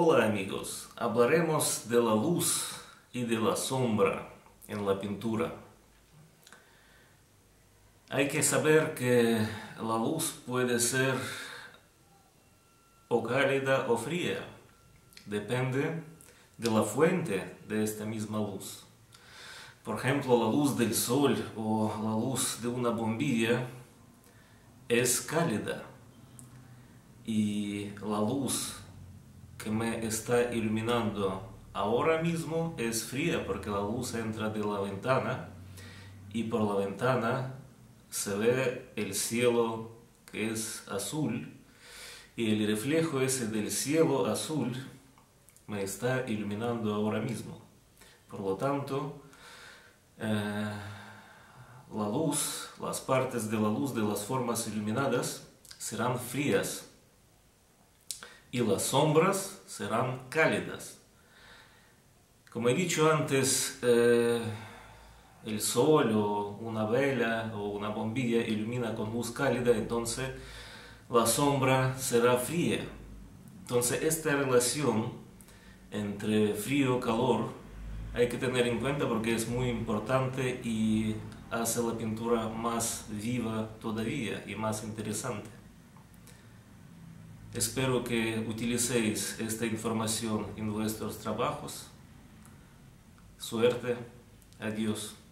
Hola amigos, hablaremos de la luz y de la sombra en la pintura. Hay que saber que la luz puede ser o cálida o fría, depende de la fuente de esta misma luz. Por ejemplo, la luz del sol o la luz de una bombilla es cálida y la luz que me está iluminando ahora mismo es fría porque la luz entra de la ventana y por la ventana se ve el cielo que es azul y el reflejo ese del cielo azul me está iluminando ahora mismo. Por lo tanto, la luz, las partes de la luz de las formas iluminadas serán frías y las sombras serán cálidas. Como he dicho antes, el sol o una vela o una bombilla ilumina con luz cálida, entonces la sombra será fría. Entonces esta relación entre frío y calor hay que tener en cuenta porque es muy importante y hace la pintura más viva todavía y más interesante. Espero que utilicéis esta información en vuestros trabajos. Suerte. Adiós.